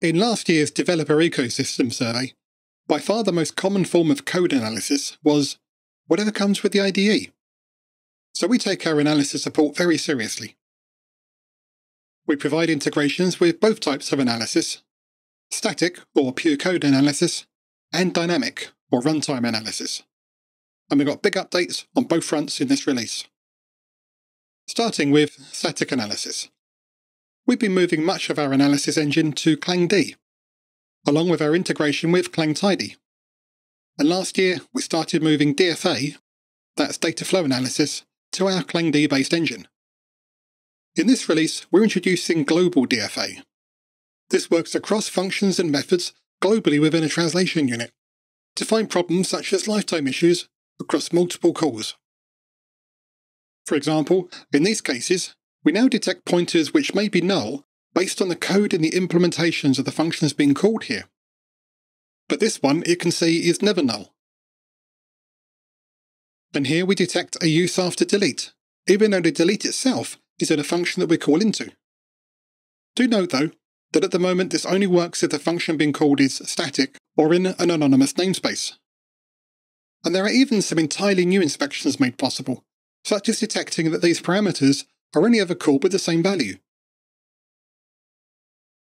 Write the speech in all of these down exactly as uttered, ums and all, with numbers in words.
In last year's developer ecosystem survey, by far the most common form of code analysis was whatever comes with the I D E. So we take our analysis support very seriously. We provide integrations with both types of analysis, static or pure code analysis, and dynamic or runtime analysis. And we've got big updates on both fronts in this release. Starting with static analysis. We've been moving much of our analysis engine to ClangD, along with our integration with ClangTidy. And last year, we started moving D F A, that's Data Flow Analysis, to our ClangD-based engine. In this release, we're introducing global D F A. This works across functions and methods globally within a translation unit to find problems such as lifetime issues across multiple calls. For example, in these cases, we now detect pointers which may be null based on the code and the implementations of the functions being called here. But this one, it can see, is never null. And here we detect a use after delete, even though the delete itself is in a function that we call into. Do note, though, that at the moment this only works if the function being called is static or in an anonymous namespace. And there are even some entirely new inspections made possible, such as detecting that these parameters are only ever called with the same value.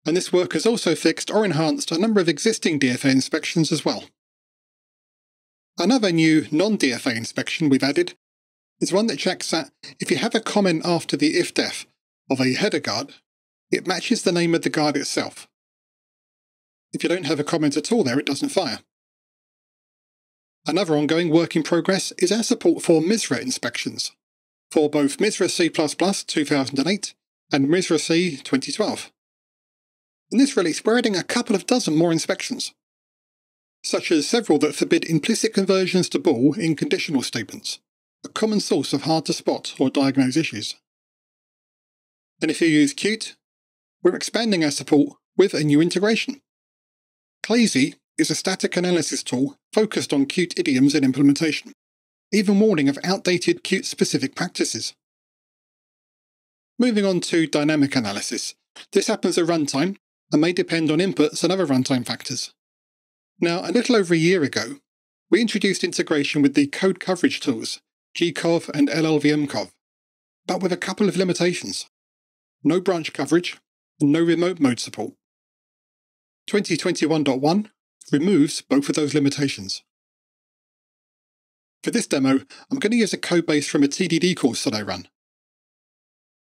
And this work has also fixed or enhanced a number of existing D F A inspections as well. Another new non-D F A inspection we've added is one that checks that if you have a comment after the ifdef of a header guard, it matches the name of the guard itself. If you don't have a comment at all there, it doesn't fire. Another ongoing work in progress is our support for MISRA inspections, for both MISRA C plus plus two thousand eight and MISRA C twenty twelve. In this release, we're adding a couple of dozen more inspections, such as several that forbid implicit conversions to bool in conditional statements, a common source of hard-to-spot or diagnose issues. And if you use Qt, we're expanding our support with a new integration. Clazy is a static analysis tool focused on Qt idioms and implementation, even warning of outdated Qt-specific practices. Moving on to dynamic analysis. This happens at runtime and may depend on inputs and other runtime factors. Now, a little over a year ago, we introduced integration with the code coverage tools, G C O V and L L V M C O V, but with a couple of limitations. No branch coverage and no remote mode support. twenty twenty-one point one removes both of those limitations. For this demo, I'm going to use a code base from a T D D course that I run.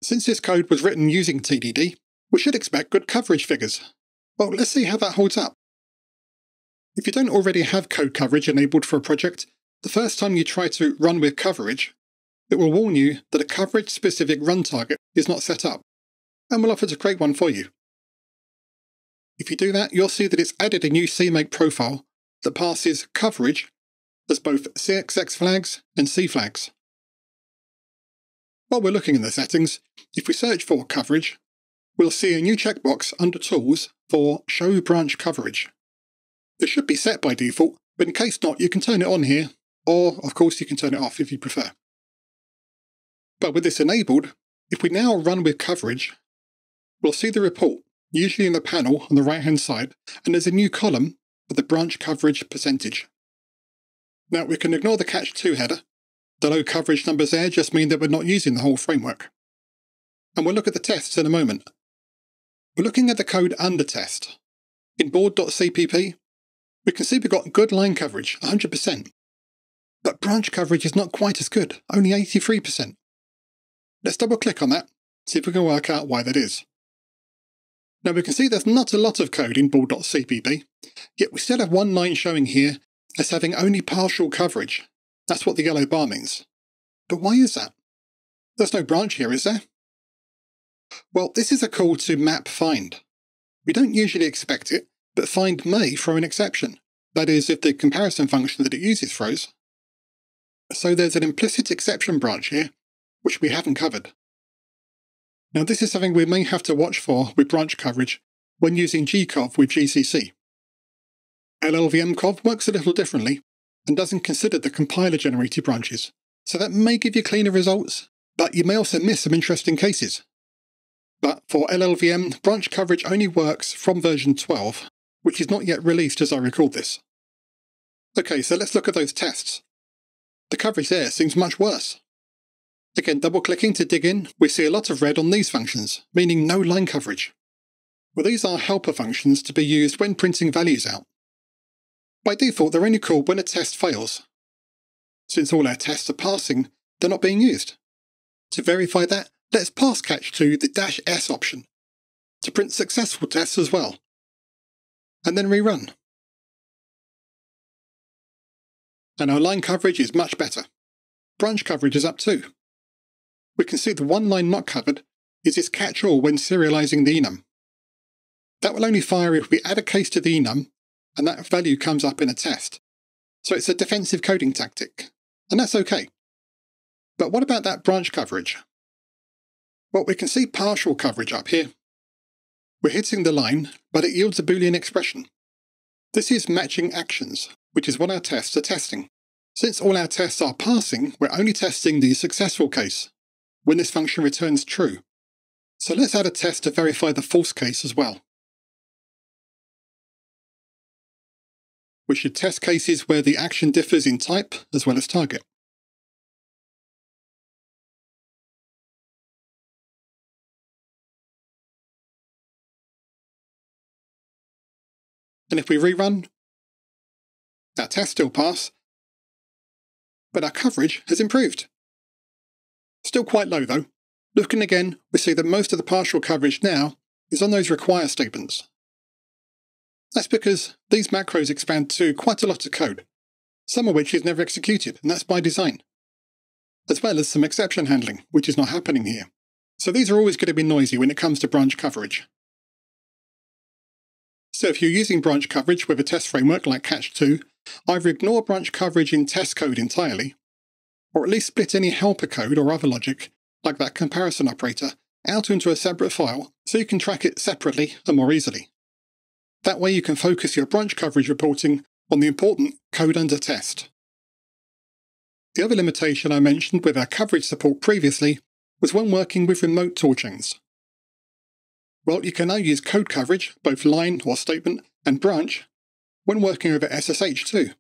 Since this code was written using T D D, we should expect good coverage figures. Well, let's see how that holds up. If you don't already have code coverage enabled for a project, the first time you try to run with coverage, it will warn you that a coverage-specific run target is not set up, and will offer to create one for you. If you do that, you'll see that it's added a new CMake profile that passes coverage as both C X X flags and C flags. While we're looking in the settings, if we search for coverage, we'll see a new checkbox under Tools for Show Branch Coverage. This should be set by default, but in case not, you can turn it on here, or of course you can turn it off if you prefer. But with this enabled, if we now run with coverage, we'll see the report, usually in the panel on the right-hand side, and there's a new column for the branch coverage percentage. Now, we can ignore the catch two header. The low coverage numbers there just mean that we're not using the whole framework. And we'll look at the tests in a moment. We're looking at the code under test. In board.cpp, we can see we've got good line coverage, one hundred percent. But branch coverage is not quite as good, only eighty-three percent. Let's double-click on that, see if we can work out why that is. Now, we can see there's not a lot of code in board.cpp, yet we still have one line showing here as having only partial coverage. That's what the yellow bar means. But why is that? There's no branch here, is there? Well, this is a call to map find. We don't usually expect it, but find may throw an exception. That is, if the comparison function that it uses throws. So there's an implicit exception branch here, which we haven't covered. Now, this is something we may have to watch for with branch coverage when using G C O V with G C C. L L V M C O V works a little differently and doesn't consider the compiler-generated branches, so that may give you cleaner results, but you may also miss some interesting cases. But for L L V M, branch coverage only works from version twelve, which is not yet released as I record this. Okay, so let's look at those tests. The coverage there seems much worse. Again, double-clicking to dig in, we see a lot of red on these functions, meaning no line coverage. Well, these are helper functions to be used when printing values out. By default, they're only called when a test fails. Since all our tests are passing, they're not being used. To verify that, let's pass catch two the dash S option to print successful tests as well, and then rerun. And our line coverage is much better. Branch coverage is up too. We can see the one line not covered is this catch-all when serializing the enum. That will only fire if we add a case to the enum and that value comes up in a test. So it's a defensive coding tactic, and that's okay. But what about that branch coverage? Well, we can see partial coverage up here. We're hitting the line, but it yields a Boolean expression. This is matching actions, which is what our tests are testing. Since all our tests are passing, we're only testing the successful case, when this function returns true. So let's add a test to verify the false case as well. We should test cases where the action differs in type as well as target. And if we rerun, our tests still pass, but our coverage has improved. Still quite low though. Looking again, we see that most of the partial coverage now is on those require statements. That's because these macros expand to quite a lot of code, some of which is never executed, and that's by design, as well as some exception handling, which is not happening here. So these are always going to be noisy when it comes to branch coverage. So if you're using branch coverage with a test framework like catch two, either ignore branch coverage in test code entirely, or at least split any helper code or other logic, like that comparison operator, out into a separate file so you can track it separately and more easily. That way you can focus your branch coverage reporting on the important code under test. The other limitation I mentioned with our coverage support previously was when working with remote toolchains. Well, you can now use code coverage, both line or statement and branch, when working over S S H too.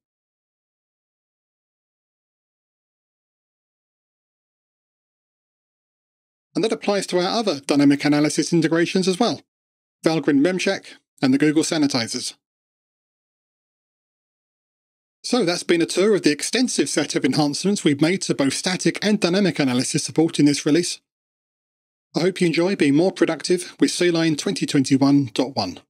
And that applies to our other dynamic analysis integrations as well, Valgrind Memcheck and the Google Sanitizers. So that's been a tour of the extensive set of enhancements we've made to both static and dynamic analysis support in this release. I hope you enjoy being more productive with CLion twenty twenty-one point one.